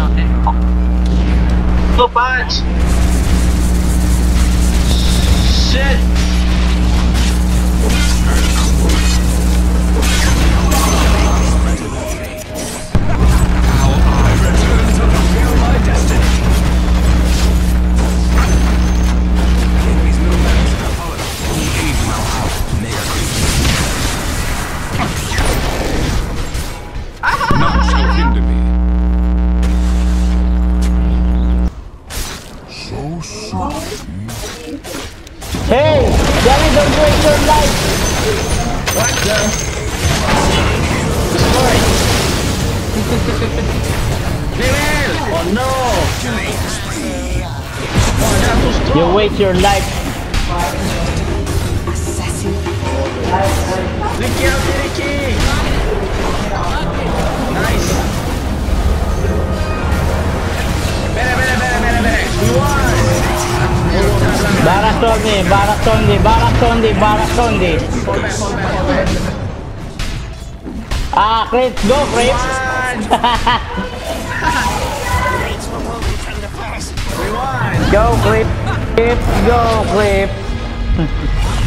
out there. Look behind. Shit. Hey, that is a great life. What the? Sorry. Level. Oh no! Oh, that was strong. You wait your life. Assassin. Ricky out, Ricky. Nice. Better, better, better, better, better. We won. Baratondi, Baratondi, Baratondi, Baratondi. Ah, Crips, go Crips! Go Crips, go Crips.